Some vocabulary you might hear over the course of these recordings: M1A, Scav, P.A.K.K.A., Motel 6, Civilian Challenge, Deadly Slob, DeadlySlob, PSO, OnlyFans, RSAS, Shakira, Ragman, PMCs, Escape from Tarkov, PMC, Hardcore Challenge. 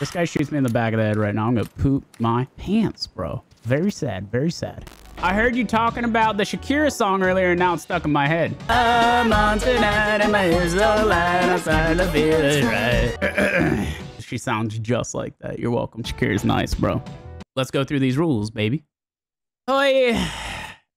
This guy shoots me in the back of the head right now. I'm gonna poop my pants, bro. Very sad, very sad. I heard you talking about the Shakira song earlier, and now it's stuck in my head. I'm on tonight, and my ears are loud. I'm starting to feel it right. She sounds just like that. You're welcome. Shakira's nice, bro. Let's go through these rules, baby. Oh, yeah.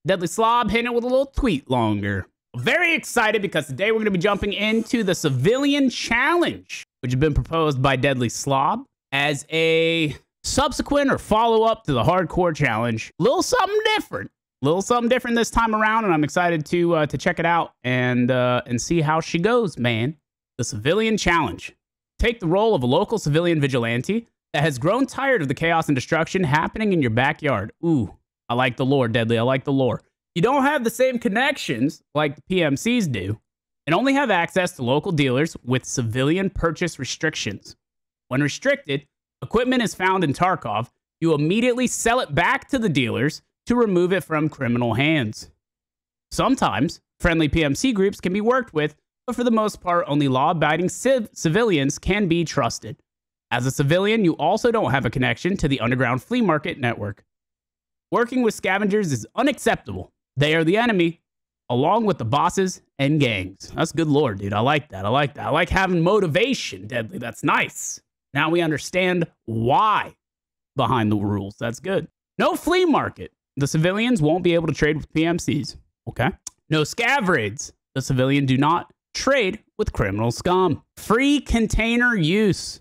Deadly Slob hitting it with a little tweet longer. Very excited because today we're going to be jumping into the Civilian Challenge, which has been proposed by Deadly Slob as a subsequent or follow-up to the Hardcore Challenge. A little something different. A little something different this time around, and I'm excited to check it out and see how she goes, man. The Civilian Challenge. Take the role of a local civilian vigilante that has grown tired of the chaos and destruction happening in your backyard. Ooh, I like the lore, Deadly. I like the lore. You don't have the same connections like the PMCs do, and only have access to local dealers with civilian purchase restrictions. When restricted, equipment is found in Tarkov. You immediately sell it back to the dealers to remove it from criminal hands. Sometimes, friendly PMC groups can be worked with, but for the most part, only law-abiding civilians can be trusted. As a civilian, you also don't have a connection to the underground flea market network. Working with scavengers is unacceptable. They are the enemy, along with the bosses and gangs. That's good lore, dude. I like that. I like that. I like having motivation, Deadly. That's nice. Now we understand why behind the rules. That's good. No flea market. The civilians won't be able to trade with PMCs. Okay. No scav raids. The civilian do not trade with criminal scum. Free container use.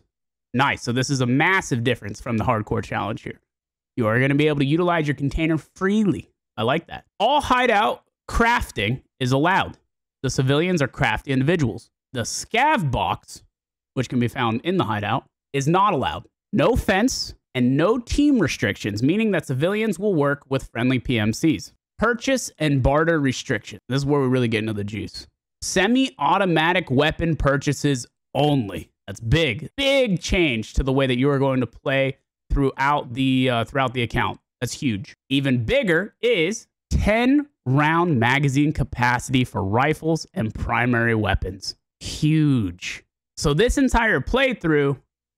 Nice. So this is a massive difference from the Hardcore Challenge here. You are going to be able to utilize your container freely. I like that. All hideout crafting is allowed. The civilians are crafty individuals. The scav box, which can be found in the hideout, is not allowed. No fence and no team restrictions, meaning that civilians will work with friendly PMCs. Purchase and barter restrictions. This is where we really get into the juice. Semi-automatic weapon purchases only. That's big, big change to the way that you are going to play throughout the account. That's huge. Even bigger is 10-round magazine capacity for rifles and primary weapons. Huge. So this entire playthrough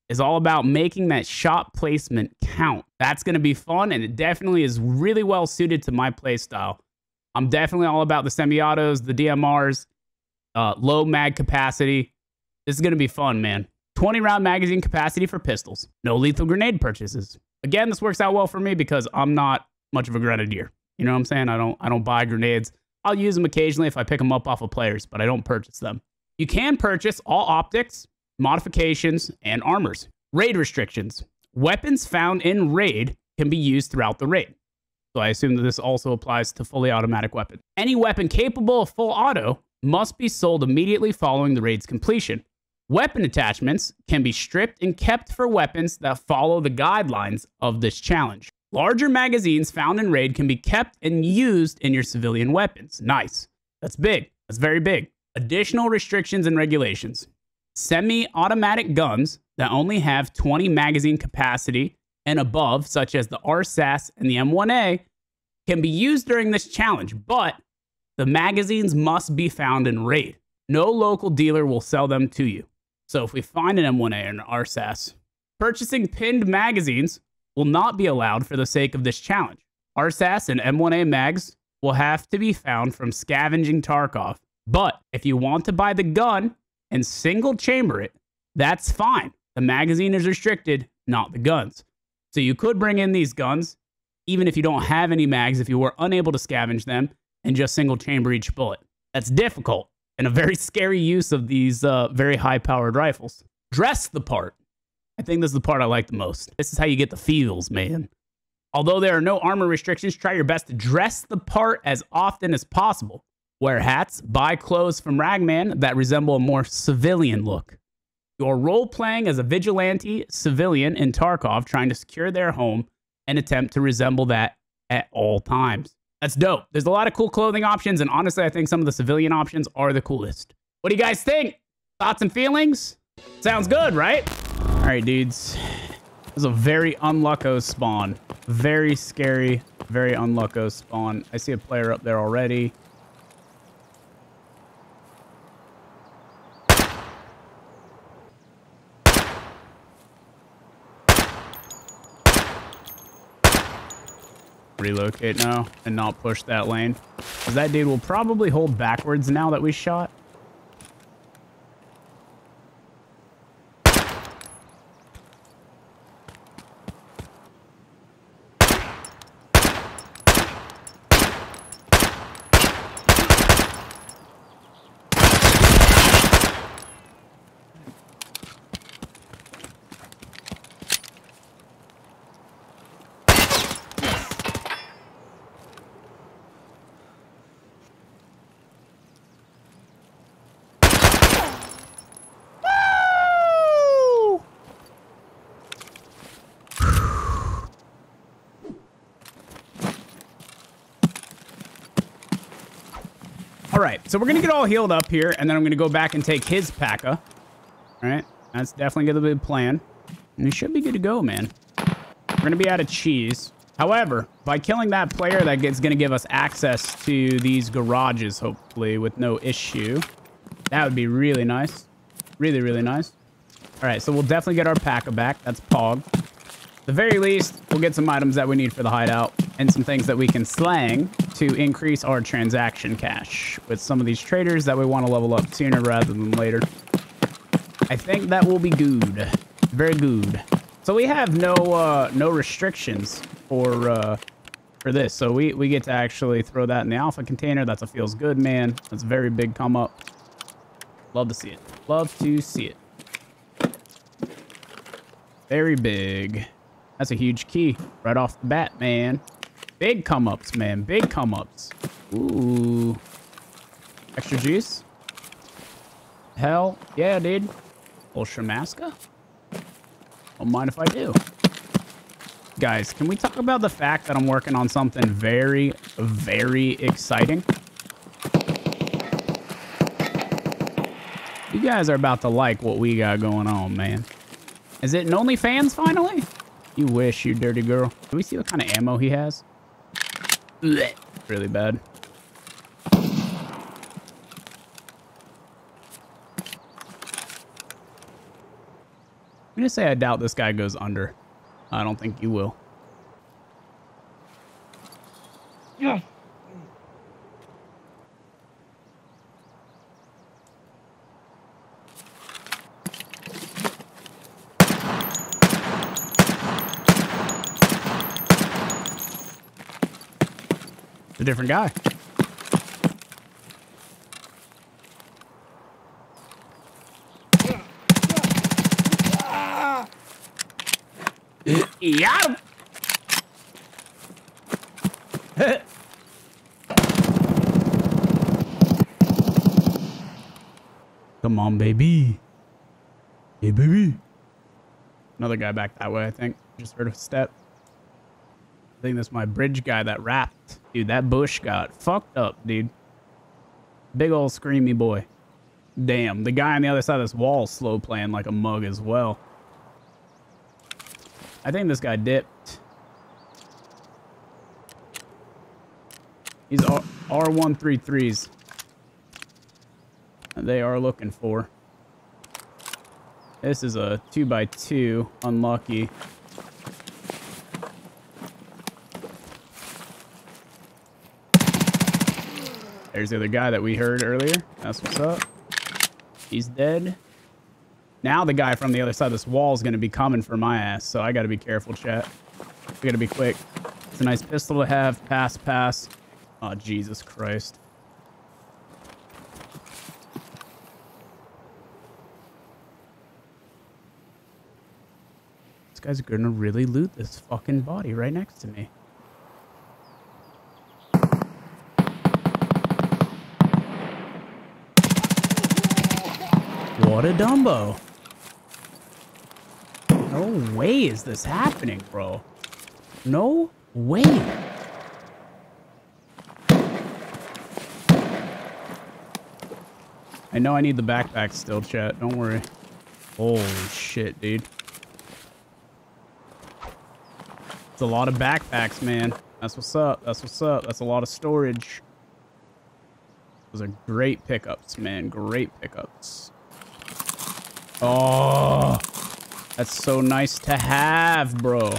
is all about making that shot placement count. That's going to be fun, and it definitely is really well suited to my playstyle. I'm definitely all about the semi-autos, the DMRs, low mag capacity. This is going to be fun, man. 20-round magazine capacity for pistols. No lethal grenade purchases. Again, this works out well for me because I'm not much of a grenadier. You know what I'm saying? I don't buy grenades. I'll use them occasionally if I pick them up off of players, but I don't purchase them. You can purchase all optics, modifications, and armors. Raid restrictions. Weapons found in raid can be used throughout the raid. So I assume that this also applies to fully automatic weapons. Any weapon capable of full auto must be sold immediately following the raid's completion. Weapon attachments can be stripped and kept for weapons that follow the guidelines of this challenge. Larger magazines found in raid can be kept and used in your civilian weapons. Nice. That's big. That's very big. Additional restrictions and regulations. Semi-automatic guns that only have 20 magazine capacity and above, such as the RSAS and the M1A, can be used during this challenge, but the magazines must be found in raid. No local dealer will sell them to you. So if we find an M1A or an RSAS, purchasing pinned magazines will not be allowed for the sake of this challenge. RSAS and M1A mags will have to be found from scavenging Tarkov. But if you want to buy the gun and single chamber it, that's fine. The magazine is restricted, not the guns. So you could bring in these guns, even if you don't have any mags, if you were unable to scavenge them and just single chamber each bullet. That's difficult and a very scary use of these very high-powered rifles. Dress the part. I think this is the part I like the most. This is how you get the feels, man. Although there are no armor restrictions, try your best to dress the part as often as possible. Wear hats, buy clothes from Ragman that resemble a more civilian look. You're role-playing as a vigilante civilian in Tarkov trying to secure their home and attempt to resemble that at all times. That's dope. There's a lot of cool clothing options, and honestly, I think some of the civilian options are the coolest. What do you guys think? Thoughts and feelings? Sounds good, right? All right, dudes. This is a very unlucko spawn. Very scary, very unlucko spawn. I see a player up there already. relocate now and not push that lane. Because that dude will probably hold backwards now that we shot. Alright, so we're gonna get all healed up here, and then I'm gonna go back and take his P.A.K.K.A. Alright, that's definitely gonna be the plan. And we should be good to go, man. We're gonna be out of cheese. However, by killing that player, that's gonna give us access to these garages, hopefully, with no issue. That would be really nice. Really, really nice. Alright, so we'll definitely get our P.A.K.K.A. back. That's Pog. At the very least, we'll get some items that we need for the hideout, and some things that we can slang to increase our transaction cash with some of these traders that we want to level up sooner rather than later. I think that will be good. Very good. So we have no no restrictions for this. So we get to actually throw that in the alpha container. That's a feels good, man. That's a very big come up. Love to see it. Love to see it. Very big. That's a huge key right off the bat, man. Big come-ups, man. Big come-ups. Ooh. Extra juice? Hell yeah, dude. Ultra Masca? Don't mind if I do. Guys, can we talk about the fact that I'm working on something very, very exciting? You guys are about to like what we got going on, man. Is it an OnlyFans finally? You wish, you dirty girl. Can we see what kind of ammo he has? Blech. Really bad. I'm gonna say I doubt this guy goes under. I don't think you will. Yeah. It's a different guy. Yeah. Come on, baby. Hey, baby. Another guy back that way, I think. Just heard a step. I think that's my bridge guy that rapped. Dude, that bush got fucked up, dude. Big old screamy boy. Damn, the guy on the other side of this wall slow playing like a mug as well. I think this guy dipped. He's R133s. They are looking for. This is a 2x2. Unlucky. There's the other guy that we heard earlier. That's what's up. He's dead. Now the guy from the other side of this wall is going to be coming for my ass, so I got to be careful, chat. We got to be quick. It's a nice pistol to have. Pass, pass. Oh, Jesus Christ. This guy's going to really loot this fucking body right next to me. What a Dumbo. No way is this happening, bro. No way. I know I need the backpack still, chat. Don't worry. Holy shit, dude. It's a lot of backpacks, man. That's what's up. That's what's up. That's a lot of storage. Those are great pickups, man. Great pickups. Oh, that's so nice to have, bro.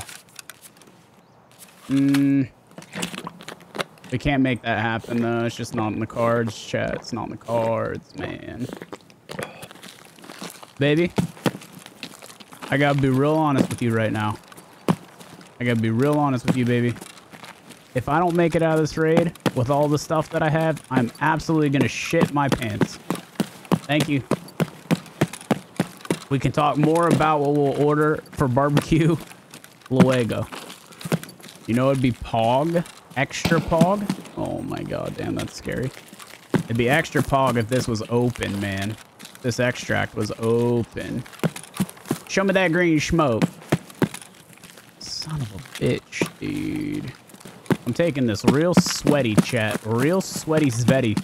We can't make that happen, though. It's just not in the cards, chat. It's not in the cards, man. Baby, I gotta be real honest with you right now. I gotta be real honest with you, baby. If I don't make it out of this raid with all the stuff that I have, I'm absolutely gonna shit my pants. Thank you. We can talk more about what we'll order for barbecue luego. You know, it'd be pog. Extra pog? Oh my god, damn, that's scary. It'd be extra pog if this was open, man. If this extract was open. Show me that green smoke. Son of a bitch, dude. I'm taking this real sweaty, chat. Real sweaty, svetty.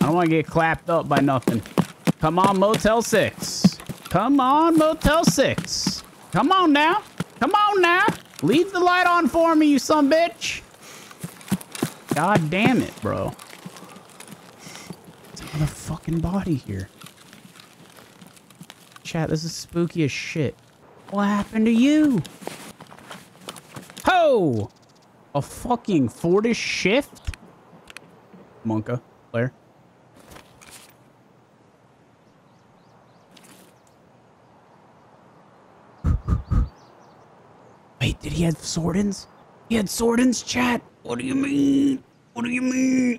I don't want to get clapped up by nothing. Come on, Motel 6. Come on, Motel 6. Come on now. Come on now. Leave the light on for me, you sumbitch. God damn it, bro. It's another fucking body here. Chat, this is spooky as shit. What happened to you? Ho! A fucking Fortis shift? Monka, player. Wait, did he have swordins? He had swordins, chat? What do you mean? What do you mean?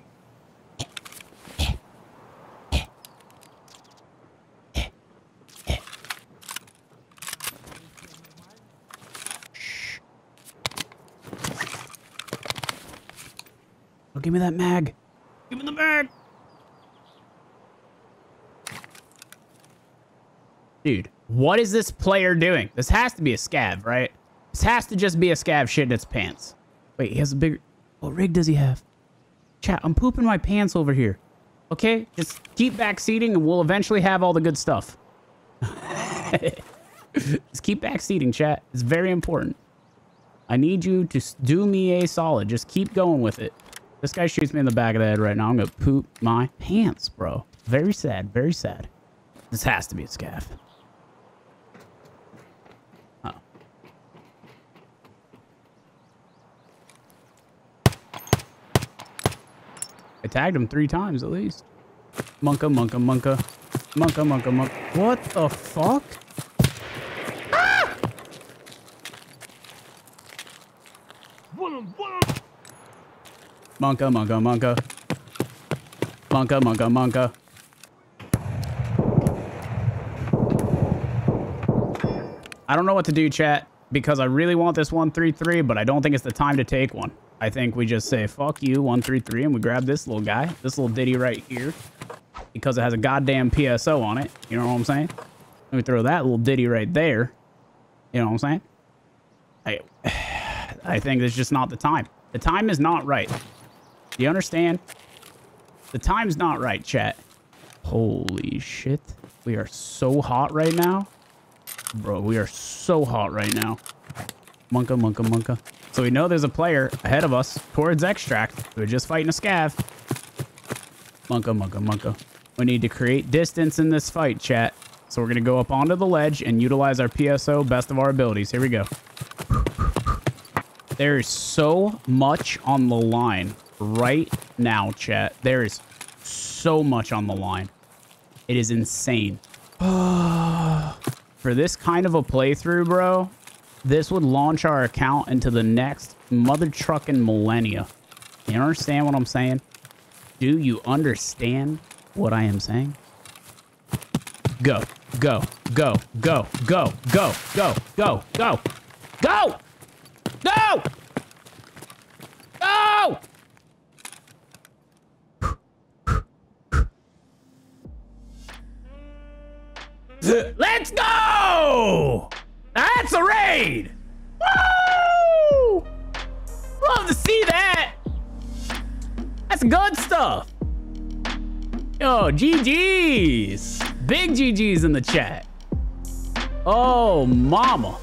Shh. Oh, give me that mag. Give me the mag. Dude, what is this player doing? This has to be a scav, right? This has to just be a scav shit in its pants. Wait, he has a bigger... What rig does he have? Chat, I'm pooping my pants over here. Okay? Just keep backseating and we'll eventually have all the good stuff. Just keep backseating, chat. It's very important. I need you to do me a solid. Just keep going with it. This guy shoots me in the back of the head right now. I'm going to poop my pants, bro. Very sad. Very sad. This has to be a scav. I tagged him 3 times at least. Monka, monka, monka. Monka, monka, monka. What the fuck? Ah! Monka, monka, monka. Monka, monka, monka. I don't know what to do, chat, because I really want this 133, but I don't think it's the time to take one. I think we just say, fuck you, 133, and we grab this little guy, this little ditty right here, because it has a goddamn PSO on it. You know what I'm saying? Let me throw that little ditty right there. You know what I'm saying? I think it's just not the time. The time is not right. Do you understand? The time's not right, chat. Holy shit. We are so hot right now. Bro, we are so hot right now. Monka, monka, monka. So we know there's a player ahead of us towards extract. We're just fighting a scav. Monka, monka, monka. We need to create distance in this fight, chat. So we're going to go up onto the ledge and utilize our PSO best of our abilities. Here we go. There is so much on the line right now, chat. There is so much on the line. It is insane. For this kind of a playthrough, bro... This would launch our account into the next mother trucking millennia. You understand what I'm saying? Do you understand what I am saying? Go, go, go, go, go, go, go, go, go, go, go, go! Let's go! That's a raid! Woo! Love to see that! That's good stuff! Yo, GGs! Big GGs in the chat. Oh, mama.